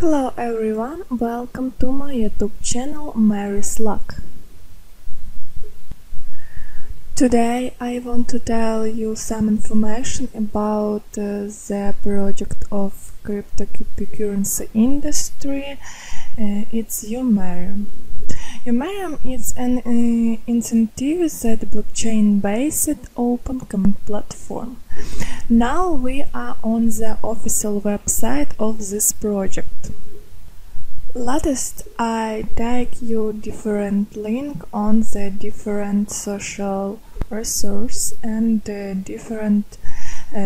Hello everyone, welcome to my YouTube channel Mary's Luck. Today I want to tell you some information about the project of cryptocurrency industry. It's Eumerium. Eumerium is an incentive-based blockchain-based open community platform. Now we are on the official website of this project. Latest, I take you different link on the different social resources and different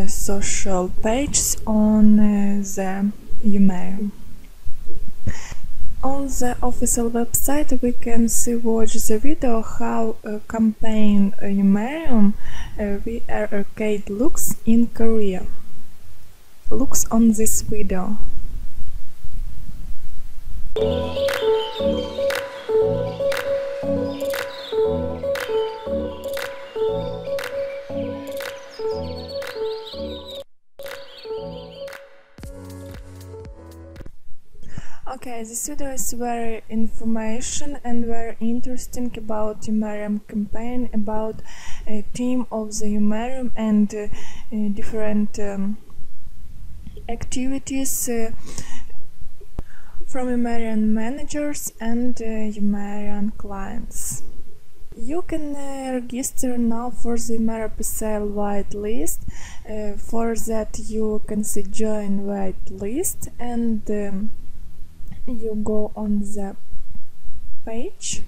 social pages on the Eumerium. On the official website we can see watch the video how campaign Eumerium VRK looks in Korea. Looks on this video. Okay, this video is very information and very interesting about Eumerium campaign, about team of the Eumerium and different activities from Eumerium managers and Eumerium clients. You can register now for the Eumerium PCL whitelist. For that you can see join whitelist and you go on the page.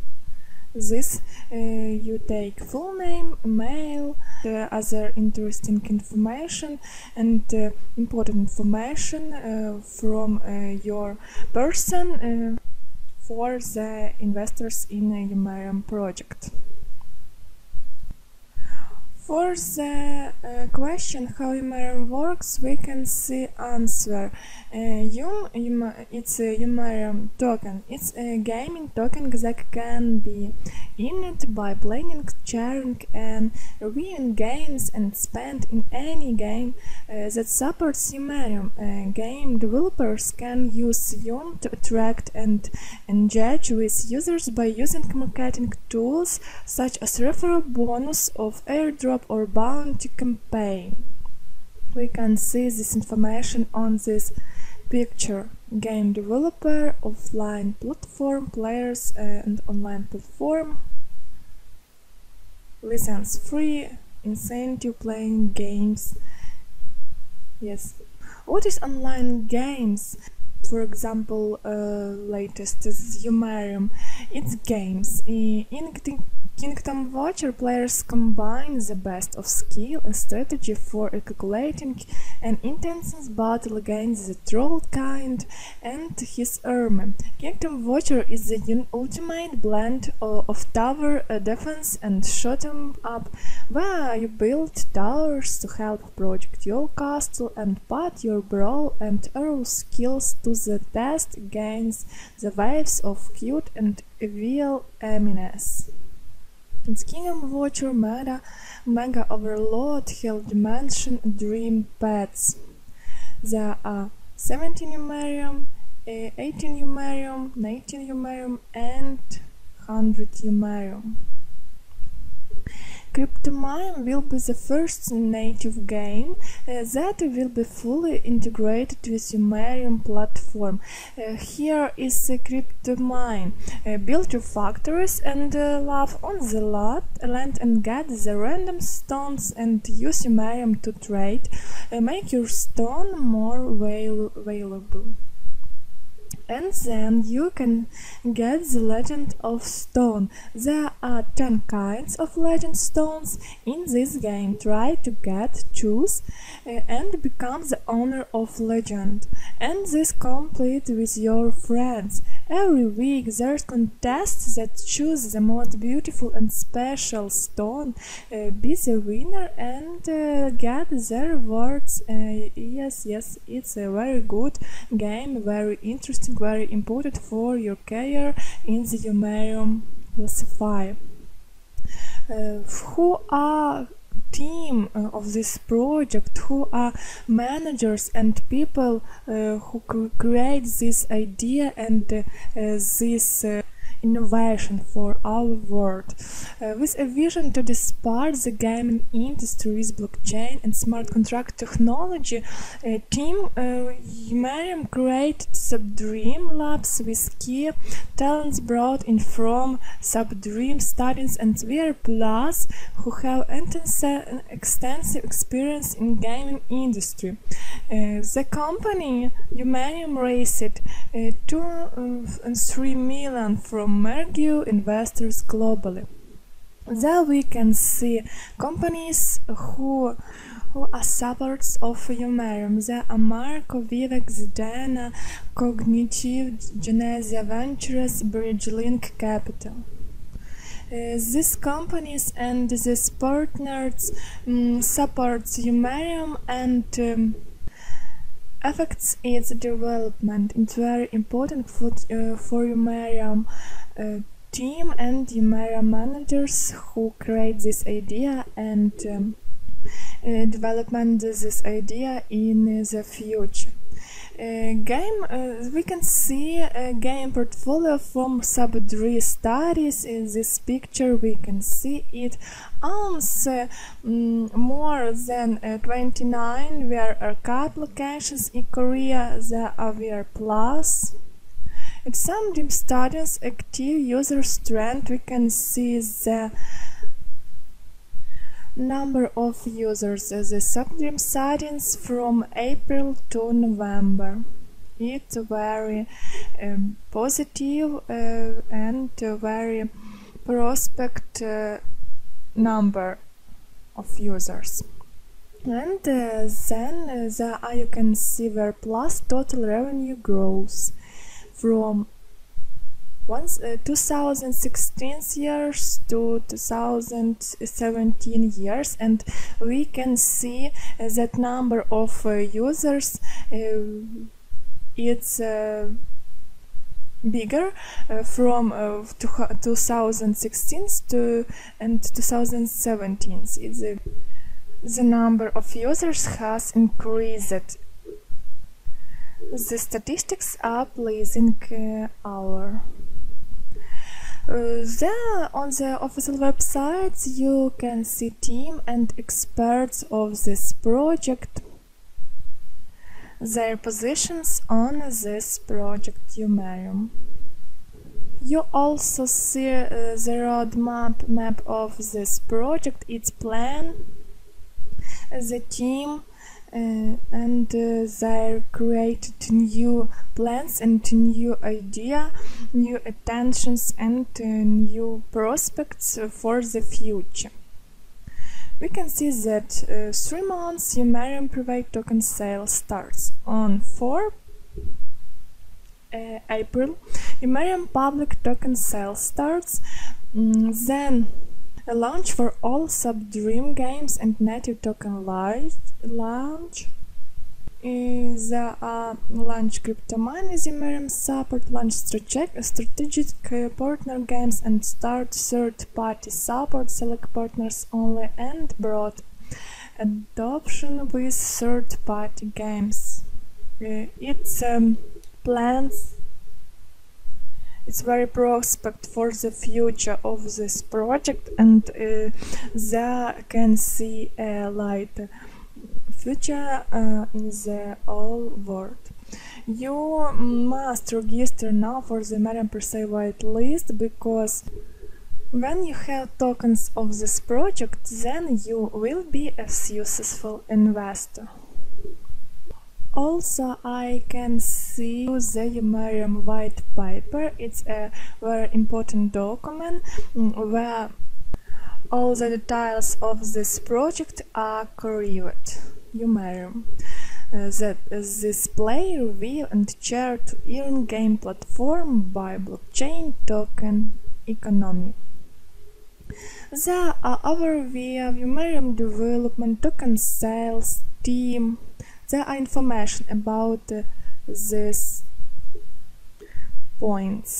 This you take full name, mail, the other interesting information and important information from your person for the investors in a Eumerium project. For the question how Eumerium works, we can see answer. It's a Eumerium token. It's a gaming token that can be earned by playing, sharing and reviewing games and spent in any game that supports Eumerium. Game developers can use Eum to attract and engage with users by using marketing tools such as referral bonus of airdrop or bounty campaign. We can see this information on this picture. Game developer, offline platform, players and online platform, license free, incentive playing games. Yes. What is online games? For example, latest is Eumerium. It's games. In Kingdom Watcher players combine the best of skill and strategy for calculating an intense battle against the troll kind and his army. Kingdom Watcher is the ultimate blend of tower defense and shoot 'em up, where you build towers to help project your castle and put your brawl and arrow skills to the test against the waves of cute and evil enemies. Kingdom Watcher, Mega Overlord, Hell Dimension, Dream Pets. There are 17 Eumerium, 18 Eumerium, 19 Eumerium and 100 Eumerium. Cryptomime will be the first native game that will be fully integrated with Eumerium platform. Here is Cryptomime. Build your factories and live on the land and get the random stones and use Eumerium to trade. Make your stone more valuable. And then you can get the legend of stone. There are 10 kinds of legend stones in this game. Try to get, choose and become the owner of legend. And this complete with your friends. Every week there's contests that choose the most beautiful and special stone, be the winner and get the rewards. Yes, it's a very good game, very interesting, very important for your career in the Eumerium classifier. Who are team of this project, who are managers and people who create this idea and this innovation for our world, with a vision to disrupt the gaming industry with blockchain and smart contract technology. Team Mariam created Subdream Labs with key talents brought in from Subdream Studies and VR Plus, who have extensive experience in gaming industry. The company Mariam raised 2 and 3 million from Mergio investors globally. There we can see companies who are supporters of Mariam. There are Marco, Vivek, Zidana, Cognitive, Genesia Ventures, BridgeLink Capital. These companies and these partners support Mariam and affects its development. It's very important for Mariam team and Mariam managers who create this idea and development this idea in the future. We can see a game portfolio from Subdream Studies. In this picture we can see it owns more than 29 VR arcade locations in Korea. There are VR Plus. At Subdream Studies active users trend, we can see the number of users as the Subdream Studies from April to November. It's very positive and very prospect number of users. And then you can see where plus total revenue grows from 2016 years to 2017 years, and we can see that number of users it's bigger from 2016 to and 2017. It's the number of users has increased. The statistics are pleasing our. There on the official website you can see team and experts of this project, their positions on this project Mariam. You also see the roadmap of this project, its plan, the team, and they created new plans and new idea, new attentions and new prospects for the future. We can see that 3 months Mariam private token sale starts on 4 April. Mariam public token sale starts, then a launch for all Subdream games and native token launch. There are launch CryptoMoney, Mariam support, launch strategic partner games and start third-party support, select partners only and broad adoption with third-party games. It's plans. It's very prospect for the future of this project, and there can see a light future in the whole world. You must register now for the Mariam per se whitelist, because when you have tokens of this project, then you will be a successful investor. Also, I can see the Mariam white paper. It's a very important document where all the details of this project are correct. Mariam. That this play, review and share to earn game platform by blockchain token economy. There are overview of Mariam development, token sales, team. There are information about these points.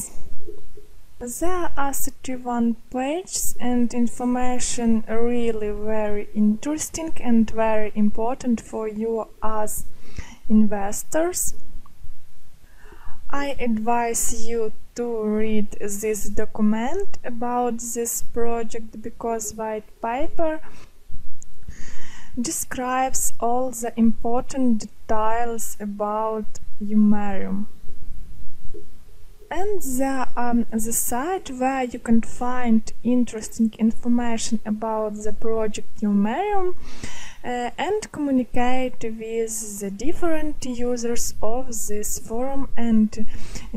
There are 31 pages and information really very interesting and very important for you as investors. I advise you to read this document about this project because white paper describes all the important details about Umerium. And there the site where you can find interesting information about the project Umerium and communicate with the different users of this forum and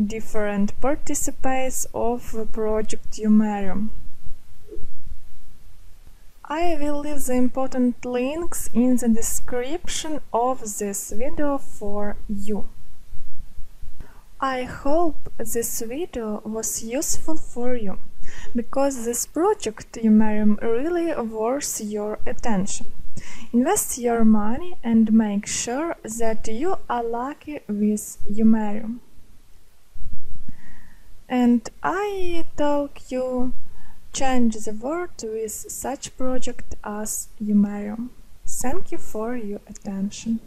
different participants of project Umerium. I will leave the important links in the description of this video for you. I hope this video was useful for you, because this project Umerium really worth your attention. Invest your money and make sure that you are lucky with Umerium. And I talk you change the world with such project as Umerium. Thank you for your attention.